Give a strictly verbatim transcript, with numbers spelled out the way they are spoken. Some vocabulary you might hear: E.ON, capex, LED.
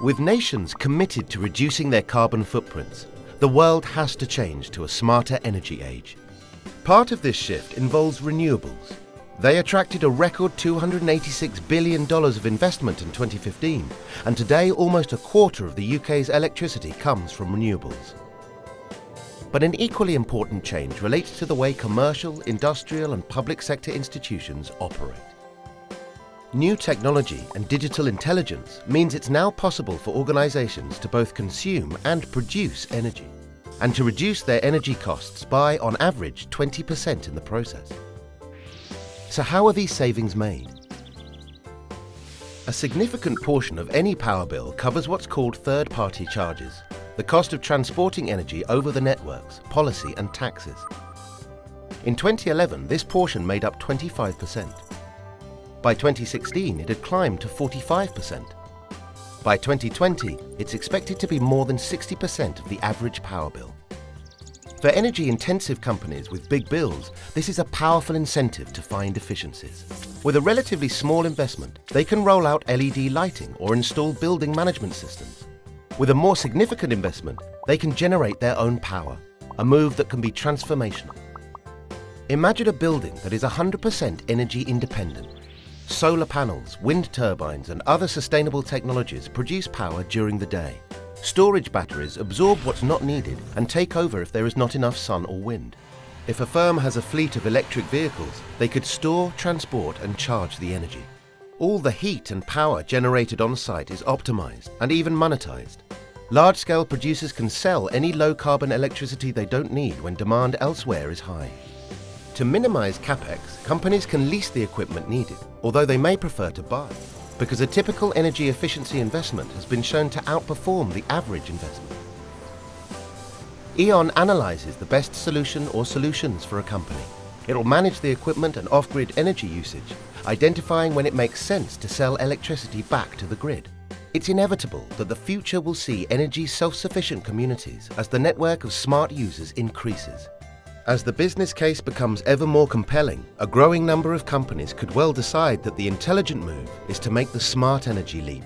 With nations committed to reducing their carbon footprints, the world has to change to a smarter energy age. Part of this shift involves renewables. They attracted a record two hundred eighty-six billion dollars of investment in twenty fifteen, and today almost a quarter of the U K's electricity comes from renewables. But an equally important change relates to the way commercial, industrial and public sector institutions operate. New technology and digital intelligence means it's now possible for organisations to both consume and produce energy, and to reduce their energy costs by, on average, twenty percent in the process. So how are these savings made? A significant portion of any power bill covers what's called third-party charges, the cost of transporting energy over the networks, policy and taxes. In twenty eleven, this portion made up twenty-five percent. By twenty sixteen, it had climbed to forty-five percent. By twenty twenty, it's expected to be more than sixty percent of the average power bill. For energy-intensive companies with big bills, this is a powerful incentive to find efficiencies. With a relatively small investment, they can roll out L E D lighting or install building management systems. With a more significant investment, they can generate their own power, a move that can be transformational. Imagine a building that is one hundred percent energy independent. Solar panels, wind turbines and other sustainable technologies produce power during the day. Storage batteries absorb what's not needed and take over if there is not enough sun or wind. If a firm has a fleet of electric vehicles, they could store, transport and charge the energy. All the heat and power generated on site is optimised and even monetised. Large-scale producers can sell any low-carbon electricity they don't need when demand elsewhere is high. To minimise capex, companies can lease the equipment needed, although they may prefer to buy, because a typical energy efficiency investment has been shown to outperform the average investment. E.ON analyses the best solution or solutions for a company. It'll manage the equipment and off-grid energy usage, identifying when it makes sense to sell electricity back to the grid. It's inevitable that the future will see energy self-sufficient communities as the network of smart users increases. As the business case becomes ever more compelling, a growing number of companies could well decide that the intelligent move is to make the smart energy leap.